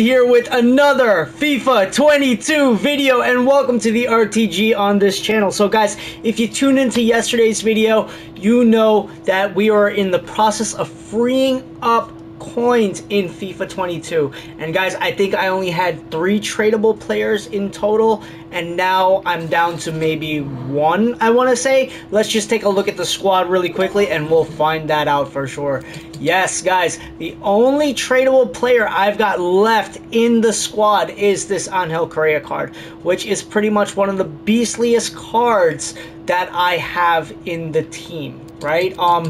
Here with another FIFA 22 video, and welcome to the RTG on this channel. So guys, if you tuned into yesterday's video, you know that we are in the process of freeing up coins in FIFA 22. And guys, I think I only had 3 tradable players in total, and now I'm down to maybe 1, I want to say. Let's just take a look at the squad really quickly and we'll find that out for sure. Yes, guys, the only tradable player I've got left in the squad is this Angel Correa card, which is pretty much one of the beastliest cards that I have in the team, right? One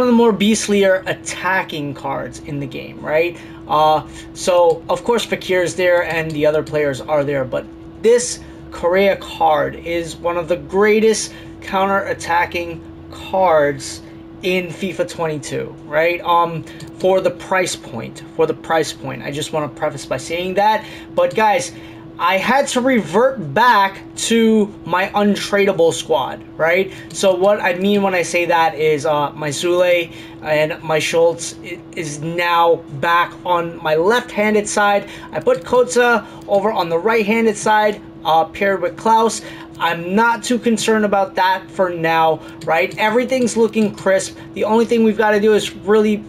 of the more beastlier attacking cards in the game, right? So, of course, Fakir is there and the other players are there, but this Correa card is one of the greatest counter-attacking cards in FIFA 22, right? For the price point, I just want to preface by saying that. But guys, I had to revert back to my untradeable squad, right? So what I mean when I say that is my Sule and my Schultz is now back on my left-handed side. I put Kota over on the right-handed side, paired with Klaus. I'm not too concerned about that for now, right? Everything's looking crisp. The only thing we've got to do is really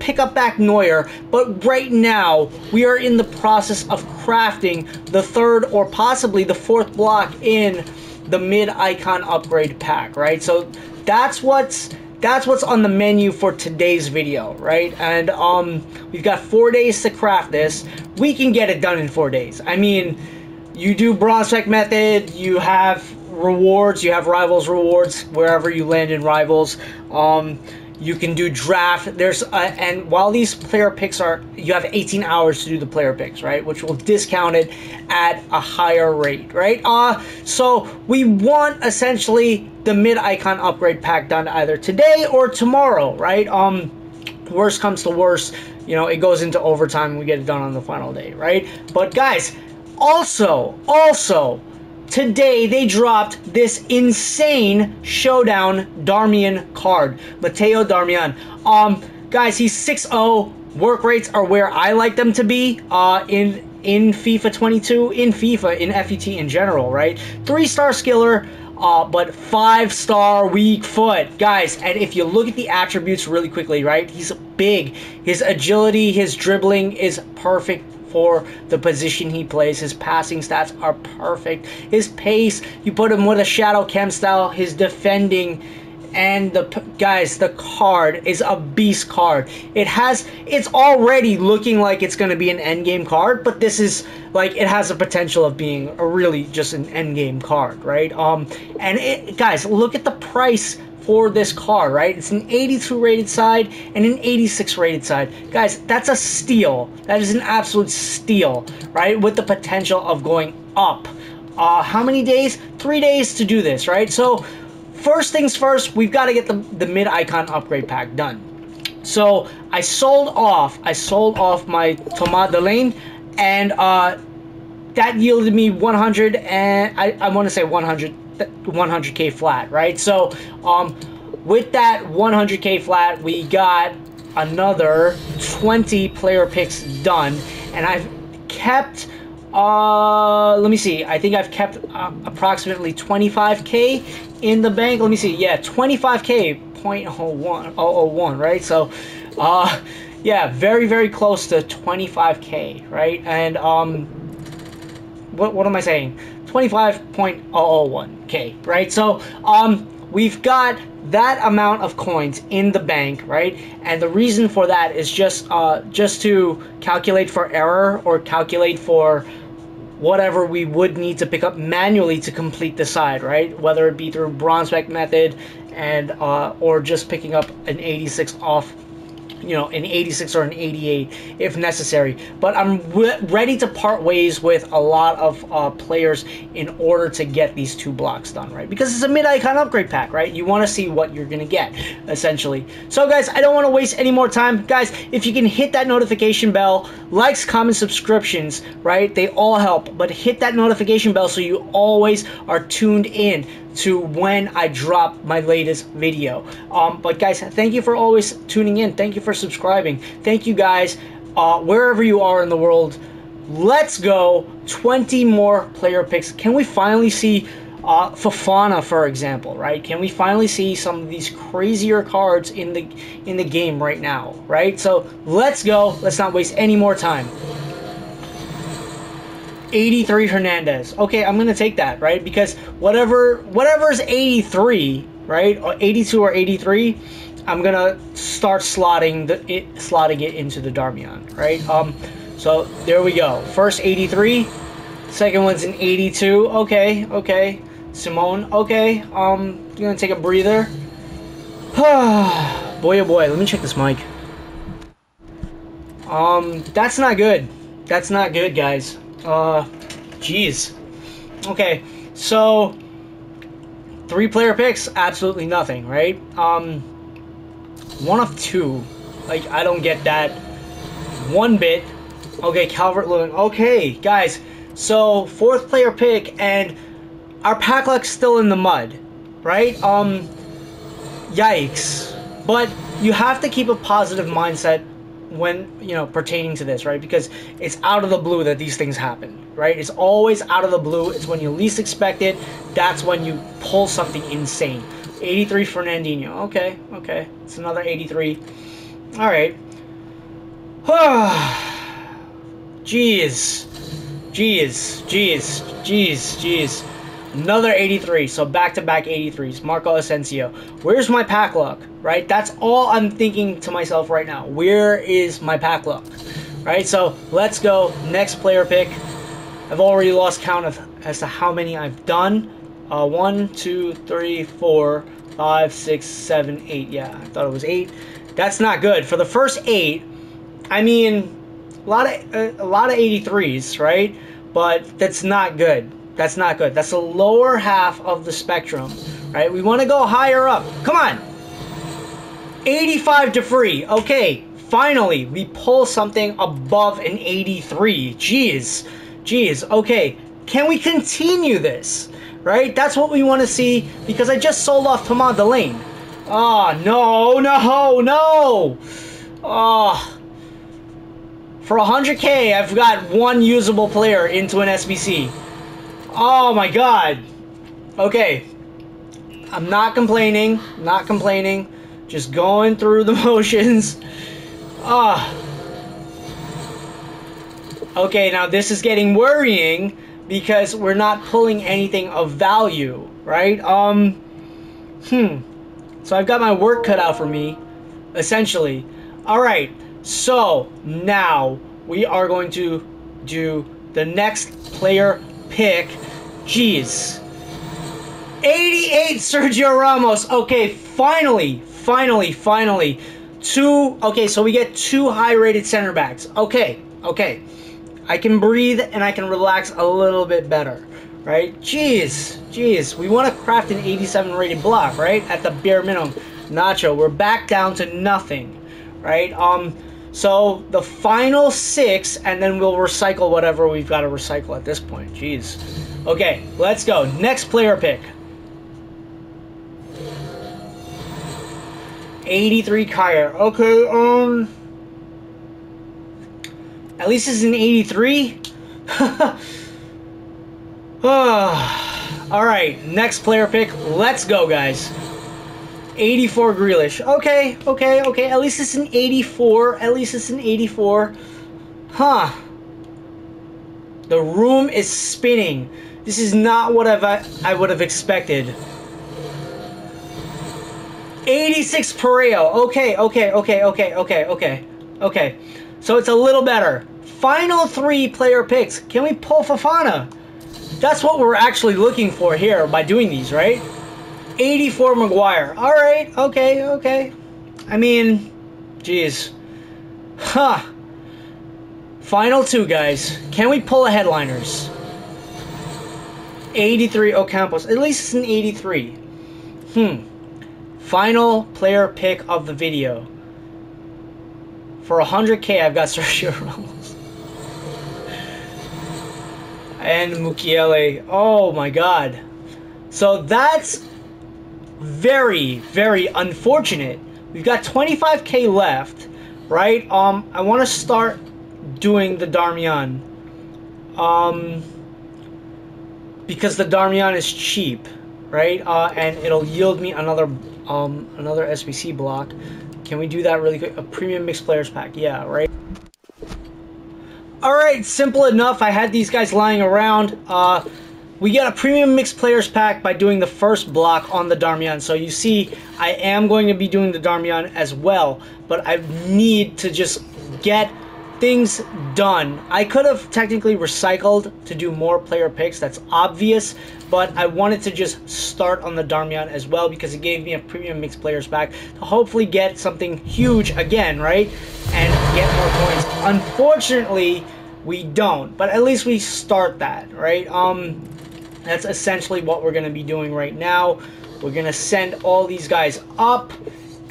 pick up back Neuer, but right now we are in the process of crafting the 3rd or possibly the 4th block in the mid icon upgrade pack, right? So that's what's on the menu for today's video, right? And we've got 4 days to craft this. We can get it done in 4 days. I mean, you do bronze spec method, you have rewards, you have rivals rewards wherever you land in rivals. You can do draft. There's and while these player picks are, you have 18 hours to do the player picks, right? Which will discount it at a higher rate, right? So we want essentially the mid icon upgrade pack done either today or tomorrow, right? Worst comes to worst, you know, it goes into overtime and we get it done on the final day, right? But guys, also today they dropped this insane showdown Darmian card, Mateo Darmian. Guys, he's 6-0. Work rates are where I like them to be in FIFA 22, in FIFA, in FUT in general, right? 3-star skiller, but 5-star weak foot, guys. And if you look at the attributes really quickly, right? He's big. His agility, his dribbling is perfect for the position he plays. His passing stats are perfect. His pace, you put him with a shadow cam style. His defending, and guys, the card is a beast card. It's already looking like it's going to be an endgame card, but this is like, it has the potential of being a really just an endgame card, right? And guys, look at the price for this card, right? It's an 82 rated side and an 86 rated side. Guys, that's a steal. That is an absolute steal, right? With the potential of going up. How many days? 3 days to do this, right? So first things first, we've got to get the mid icon upgrade pack done. So I sold off my Thomas Delaine, and that yielded me 100, and I want to say 100k flat, right? So with that 100k flat, we got another 20 player picks done, and I've kept let me see, I think I've kept approximately 25k in the bank. Let me see, yeah, 25k 0.01, right? So yeah, very, very close to 25k, right? And what am I saying, 25.001k, right? So we've got that amount of coins in the bank, right? And the reason for that is just to calculate for error, or calculate for whatever we would need to pick up manually to complete the side, right? Whether it be through bronze spec method, and or just picking up an 86 off, you know, an 86 or an 88 if necessary. But I'm ready to part ways with a lot of players in order to get these 2 blocks done, right? Because it's a mid-icon upgrade pack, right? You want to see what you're going to get, essentially. So, guys, I don't want to waste any more time. Guys, if you can hit that notification bell, likes, comments, subscriptions, right? They all help. But hit that notification bell so you always are tuned in to when I drop my latest video. But guys, thank you for always tuning in. Thank you for subscribing. Thank you guys. wherever you are in the world. Let's go. 20 more player picks. Can we finally see Fofana, for example, right? Can we finally see some of these crazier cards in the game right now, right? So let's go. Let's not waste any more time. 83 Hernandez. Okay, I'm going to take that, right? Because whatever's 83, right? Or 82 or 83, I'm going to start slotting it into the Darmian, right? So there we go. First 83, second one's an 82. Okay, okay. Simone, okay. I'm going to take a breather. Boy oh boy, let me check this mic. That's not good. That's not good, guys. Geez. Okay, so 3 player picks, absolutely nothing, right? 1 of 2, like I don't get that one bit. Okay, Calvert-Lewin. Okay, guys. So 4th player pick, and our pack luck's still in the mud, right? Yikes. But you have to keep a positive mindset when, you know, pertaining to this, right? Because it's out of the blue that these things happen, right? It's always out of the blue. It's when you least expect it. That's when you pull something insane. 83 Fernandinho. Okay, okay. It's another 83. All right. Jeez. Jeez. Jeez. Jeez. Jeez. Another 83. So back-to-back 83s. Marco Asensio. Where's my pack luck? Right? That's all I'm thinking to myself right now. Where is my pack luck? Right? So let's go. Next player pick. I've already lost count of as to how many I've done. 1, 2, 3, 4, 5, 6, 7, 8. Yeah, I thought it was 8. That's not good. For the first 8, I mean, a lot of 83s, right? But that's not good. That's not good. That's the lower half of the spectrum, right? We want to go higher up. Come on. 85 DeFree. Okay, finally, we pull something above an 83. Jeez. Jeez. Okay, can we continue this, right? That's what we want to see, because I just sold off Thomas Delaine. Oh, no, no, no. Oh. For 100K, I've got 1 usable player into an SBC. Oh my god. Okay. I'm not complaining. Not complaining. Just going through the motions. Ah. Okay, now this is getting worrying because we're not pulling anything of value, right? So I've got my work cut out for me, essentially. Alright, so now we are going to do the next player pick. Jeez. 88 Sergio Ramos. Okay, finally, finally, finally. 2. Okay, so we get 2 high-rated center backs. Okay, okay. I can breathe and I can relax a little bit better, right? Jeez, jeez. We want to craft an 87-rated block, right? At the bare minimum. Nacho, we're back down to nothing, right? So the final 6, and then we'll recycle whatever we've got to recycle at this point. Jeez. Okay, let's go. Next player pick. 83 Kaya. Okay, at least it's an 83. All right, next player pick. Let's go, guys. 84 Grealish. Okay, okay, okay. At least it's an 84. At least it's an 84. Huh. The room is spinning. This is not what I would have expected. 86 Pareo. Okay, okay, okay, okay, okay, okay, okay. So it's a little better. Final 3 player picks. Can we pull Fofana? That's what we're actually looking for here by doing these, right? 84 Maguire. All right. Okay. Okay. I mean, geez. Huh. Final 2, guys. Can we pull a headliners? 83 Ocampos. At least it's an 83. Final player pick of the video. For 100K, I've got Sergio Ramos. And Mukiele. Oh, my God. So that's very, very unfortunate. We've got 25K left, right? I want to start doing the Darmian, because the Darmian is cheap, right? And it'll yield me another another SBC block. Can we do that really quick? A premium mixed players pack, yeah, right? Alright, simple enough. I had these guys lying around. We got a premium mixed players pack by doing the first block on the Darmian. So you see, I am going to be doing the Darmian as well, but I need to just get things done. I could have technically recycled to do more player picks, that's obvious, but I wanted to just start on the Darmian as well because it gave me a premium mixed players pack to hopefully get something huge again, right? And get more points. Unfortunately, we don't, but at least we start that, right? That's essentially what we're going to be doing right now. We're going to send all these guys up.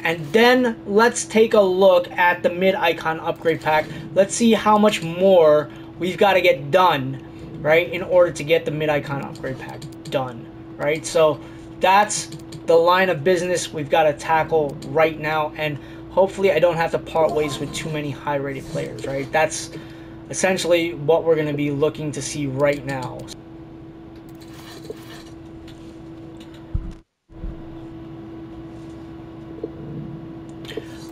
And then let's take a look at the mid-icon upgrade pack. Let's see how much more we've got to get done, right, in order to get the mid-icon upgrade pack done, right? So that's the line of business we've got to tackle right now. And hopefully I don't have to part ways with too many high-rated players, right? That's essentially what we're going to be looking to see right now.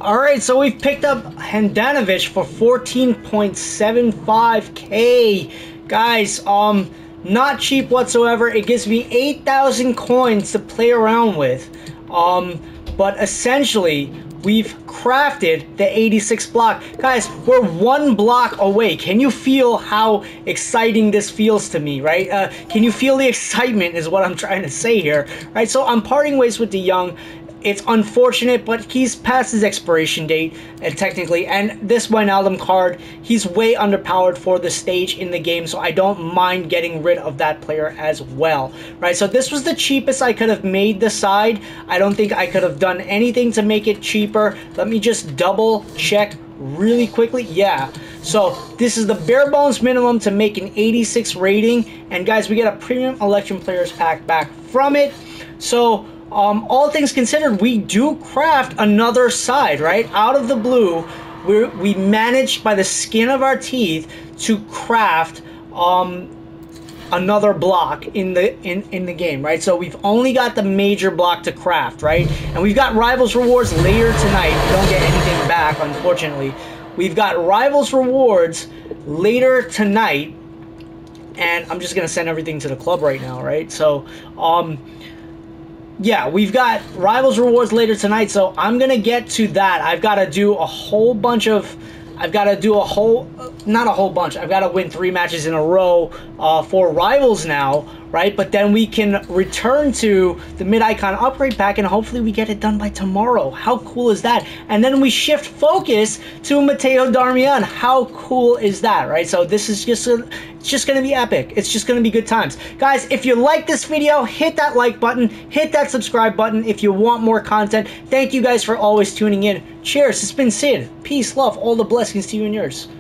Alright, so we've picked up Handanovic for 14.75k. Guys, not cheap whatsoever. It gives me 8,000 coins to play around with. But essentially, we've crafted the 86 block. Guys, we're one block away. Can you feel how exciting this feels to me, right? Can you feel the excitement is what I'm trying to say here, right? So I'm parting ways with De Jong. It's unfortunate, but he's past his expiration date, and technically, and this Wynaldum card, he's way underpowered for the stage in the game, so I don't mind getting rid of that player as well, right? So this was the cheapest I could have made the side. I don't think I could have done anything to make it cheaper. Let me just double check really quickly. Yeah, so this is the bare bones minimum to make an 86 rating, and guys, we get a premium election players pack back from it. So all things considered, we do craft another side, right? Out of the blue, we managed by the skin of our teeth to craft another block in the game, right? So we've only got the major block to craft, right? And we've got Rivals Rewards later tonight. We don't get anything back, unfortunately. We've got Rivals Rewards later tonight, and I'm just gonna send everything to the club right now, right? So, yeah, we've got Rivals Rewards later tonight, so I'm gonna get to that. I've got to do a whole bunch of, not a whole bunch. I've got to win 3 matches in a row for Rivals now, right? But then we can return to the mid-icon upgrade pack, and hopefully we get it done by tomorrow. How cool is that? And then we shift focus to Mateo Darmian. How cool is that, right? So this is just a, it's just going to be epic. It's just going to be good times. Guys, if you like this video, hit that like button. Hit that subscribe button if you want more content. Thank you guys for always tuning in. Cheers. It's been Sid. Peace, love, all the blessings to you and yours.